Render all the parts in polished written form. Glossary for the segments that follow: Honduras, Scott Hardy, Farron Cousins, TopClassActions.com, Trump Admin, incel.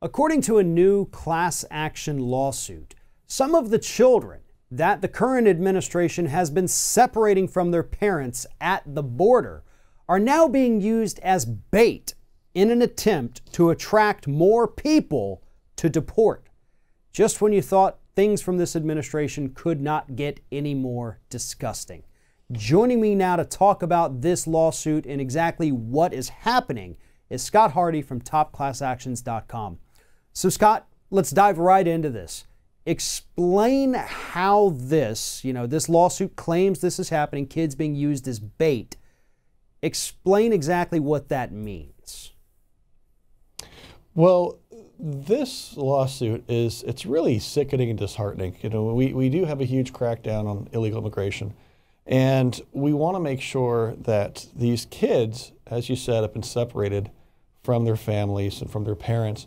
According to a new class action lawsuit, some of the children that the current administration has been separating from their parents at the border are now being used as bait in an attempt to attract more people to deport. Just when you thought things from this administration could not get any more disgusting. Joining me now to talk about this lawsuit and exactly what is happening is Scott Hardy from TopClassActions.com. So Scott, let's dive right into this. Explain how this, this lawsuit claims this is happening, kids being used as bait. Explain exactly what that means. Well, this lawsuit is, it's really sickening and disheartening. We do have a huge crackdown on illegal immigration, and we want to make sure that these kids, as you said, have been separated from their families and from their parents,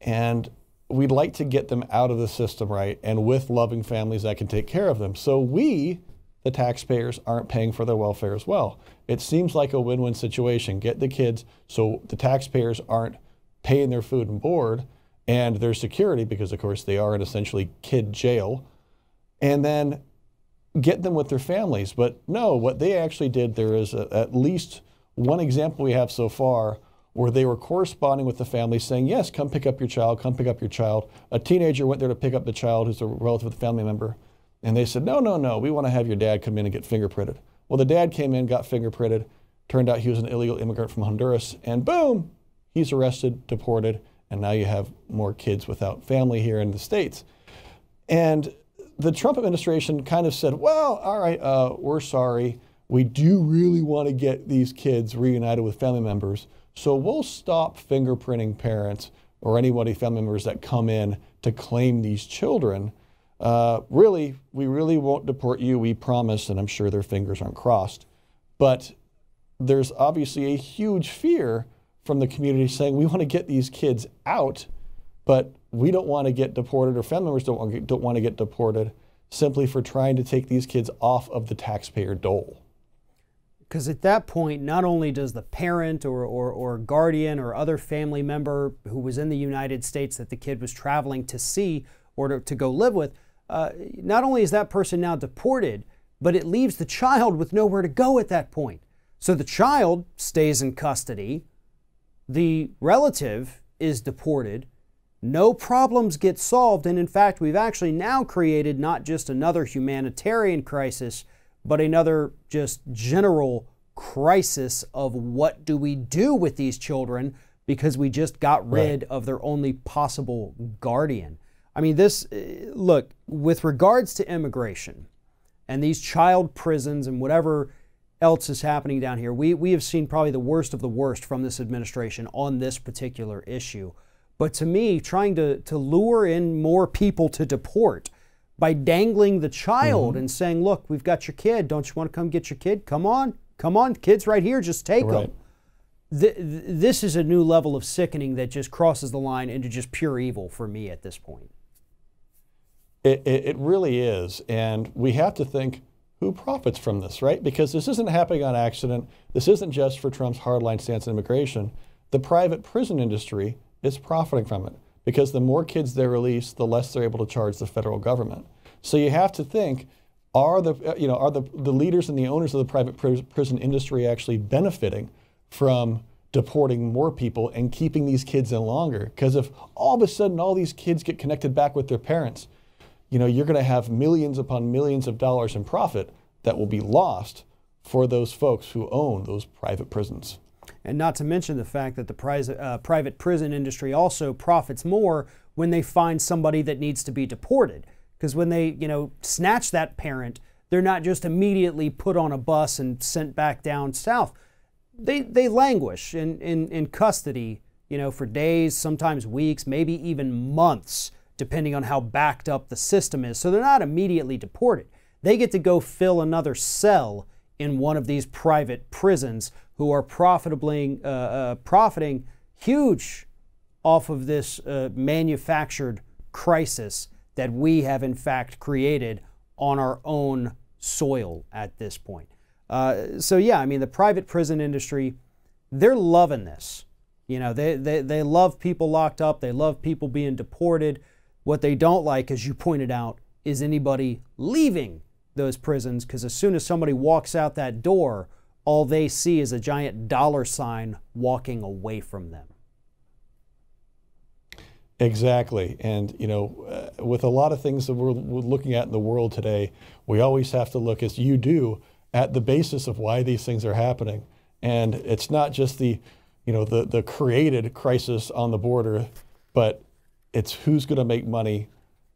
and we'd like to get them out of the system, right, and with loving families that can take care of them. So we, the taxpayers, aren't paying for their welfare as well. It seems like a win-win situation. Get the kids so the taxpayers aren't paying their food and board and their security, because of course they are in essentially kid jail, and then get them with their families. But no, what they actually did, there is at least one example we have so far where they were corresponding with the family saying, yes, come pick up your child, come pick up your child. A teenager went there to pick up the child who's a relative of the family member, and they said, no, no, no, we want to have your dad come in and get fingerprinted. Well, the dad came in, got fingerprinted, turned out he was an illegal immigrant from Honduras, and boom, he's arrested, deported, and now you have more kids without family here in the States. And the Trump administration kind of said, well, all right, we're sorry. We do really want to get these kids reunited with family members, so we'll stop fingerprinting parents or anybody, family members that come in to claim these children. Really, we really won't deport you, we promise, and I'm sure their fingers aren't crossed. But there's obviously a huge fear from the community saying, we want to get these kids out, but we don't want to get deported, or family members don't want to get deported, simply for trying to take these kids off of the taxpayer dole. Because at that point, not only does the parent or guardian or other family member who was in the United States that the kid was traveling to see or to go live with, not only is that person now deported, but it leaves the child with nowhere to go at that point. So the child stays in custody, the relative is deported, no problems get solved, and in fact, we've actually now created not just another humanitarian crisis, but another just general crisis of what do we do with these children, because we just got rid of their only possible guardian. I mean, this, look, with regards to immigration and these child prisons and whatever else is happening down here, we have seen probably the worst of the worst from this administration on this particular issue. But to me, trying to lure in more people to deport by dangling the child and saying, look, we've got your kid. Don't you want to come get your kid? Come on, come on. Kid's right here. Just take them. This is a new level of sickening that just crosses the line into just pure evil for me at this point. It really is. And we have to think, who profits from this, right? Because this isn't happening on accident. This isn't just for Trump's hardline stance on immigration. The private prison industry is profiting from it, because the more kids they release, the less they're able to charge the federal government. So you have to think, are the, the leaders and the owners of the private prison industry actually benefiting from deporting more people and keeping these kids in longer? Because if all of a sudden all these kids get connected back with their parents, you're going to have millions upon millions of dollars in profit that will be lost for those folks who own those private prisons. And not to mention the fact that the private prison industry also profits more when they find somebody that needs to be deported. Because when they, snatch that parent, they're not just immediately put on a bus and sent back down south. They languish in custody, for days, sometimes weeks, maybe even months, depending on how backed up the system is. So they're not immediately deported. They get to go fill another cell in one of these private prisons, who are profiting huge off of this manufactured crisis that we have in fact created on our own soil at this point. So yeah, I mean, the private prison industry, they're loving this. You know, they love people locked up. They love people being deported. What they don't like, as you pointed out, is anybody leaving those prisons, because as soon as somebody walks out that door, all they see is a giant dollar sign walking away from them. Exactly. And, you know, with a lot of things that we're looking at in the world today, we always have to look, as you do, at the basis of why these things are happening. And it's not just the, you know, the created crisis on the border, but it's who's going to make money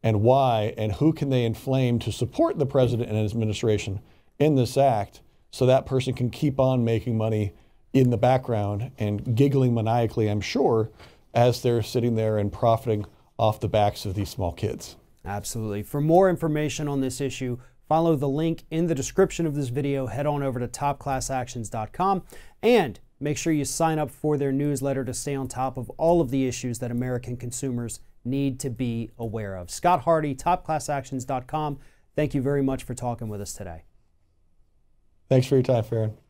and why and who can they inflame to support the president and his administration in this act, so that person can keep on making money in the background and giggling maniacally, I'm sure, as they're sitting there and profiting off the backs of these small kids. Absolutely. For more information on this issue, follow the link in the description of this video. Head on over to TopClassActions.com and make sure you sign up for their newsletter to stay on top of all of the issues that American consumers need to be aware of. Scott Hardy, TopClassActions.com. Thank you very much for talking with us today. Thanks for your time, Farron.